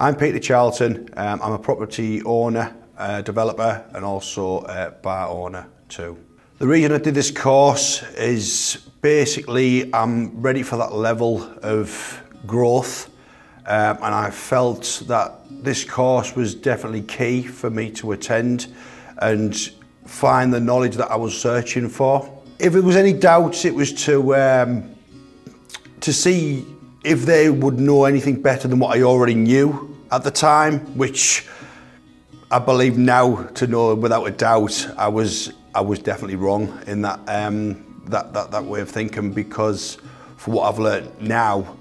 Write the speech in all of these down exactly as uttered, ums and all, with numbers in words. I'm Peter Charlton. Um, I'm a property owner, uh, developer, and also a bar owner too. The reason I did this course is basically I'm ready for that level of growth, um, and I felt that this course was definitely key for me to attend and find the knowledge that I was searching for. If there was any doubts, it was to um, to see if they would know anything better than what I already knew at the time, which I believe now to know without a doubt I was I was definitely wrong in that, um, that, that, that way of thinking, because for what I've learned now,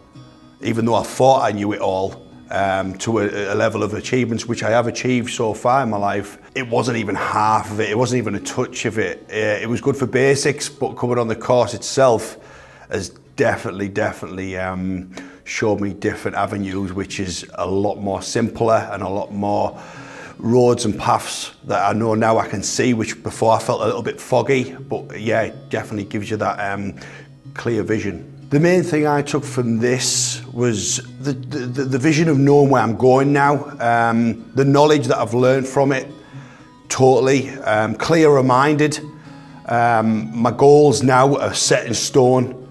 even though I thought I knew it all, um, to a, a level of achievements which I have achieved so far in my life, it wasn't even half of it, it wasn't even a touch of it. Uh, it was good for basics, but coming on the course itself has definitely, definitely um, showed me different avenues, which is a lot more simpler and a lot more roads and paths that I know now I can see, which before I felt a little bit foggy, but yeah, it definitely gives you that um, clear vision. The main thing I took from this was the, the, the vision of knowing where I'm going now, um, the knowledge that I've learned from it, totally, um, clear-minded. Um, my goals now are set in stone,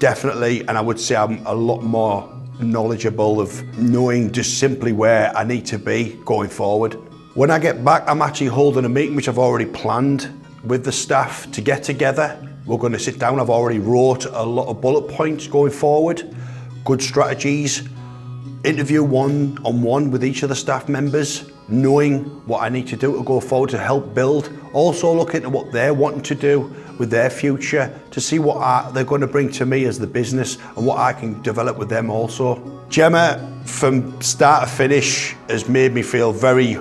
definitely, and I would say I'm a lot more knowledgeable of knowing just simply where I need to be going forward. When I get back, I'm actually holding a meeting which I've already planned with the staff to get together. We're going to sit down. I've already wrote a lot of bullet points going forward, good strategies, interview one-on-one with each of the staff members, knowing what I need to do to go forward to help build. Also look into what they're wanting to do with their future, to see what I, they're going to bring to me as the business and what I can develop with them also. Gemma, from start to finish, has made me feel very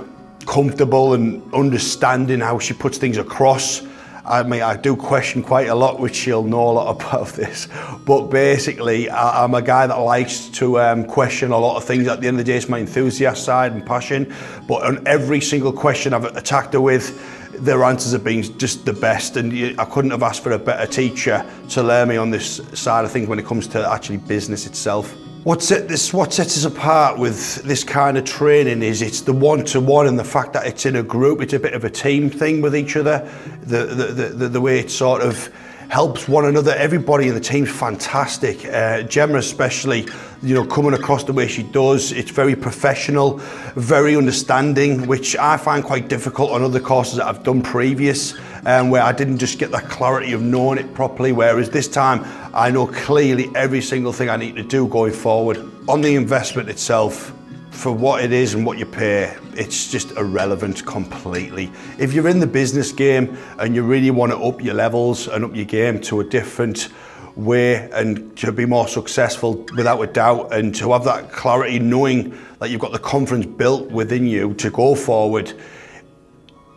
comfortable and understanding how she puts things across. I mean, I do question quite a lot, which she'll know a lot about this, but basically I, I'm a guy that likes to um, question a lot of things. At the end of the day, it's my enthusiast side and passion, but on every single question I've attacked her with, their answers have been just the best, and you, I couldn't have asked for a better teacher to learn me on this side of things when it comes to actually business itself. What, set this, what sets us apart with this kind of training is it's the one-to-one and the fact that it's in a group. It's a bit of a team thing with each other. The, the, the, the, the way it sort of helps one another. Everybody in the team's fantastic. Uh, Gemma especially, you know, coming across the way she does, it's very professional, very understanding, which I find quite difficult on other courses that I've done previous, um, where I didn't just get that clarity of knowing it properly, whereas this time I know clearly every single thing I need to do going forward. On the investment itself, for what it is and what you pay, it's just irrelevant completely. If you're in the business game and you really want to up your levels and up your game to a different way and to be more successful without a doubt, and to have that clarity knowing that you've got the confidence built within you to go forward,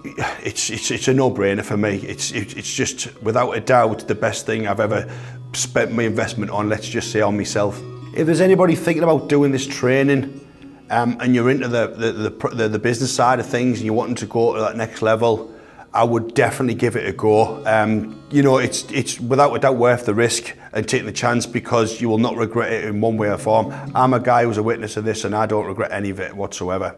it's it's, it's a no-brainer for me. It's, it's just without a doubt the best thing I've ever spent my investment on, let's just say on myself. If there's anybody thinking about doing this training, Um, and you're into the, the, the, the, the business side of things and you're wanting to go to that next level, I would definitely give it a go. Um, you know, it's, it's without a doubt worth the risk and taking the chance, because you will not regret it in one way or form. I'm a guy who's a witness of this and I don't regret any of it whatsoever.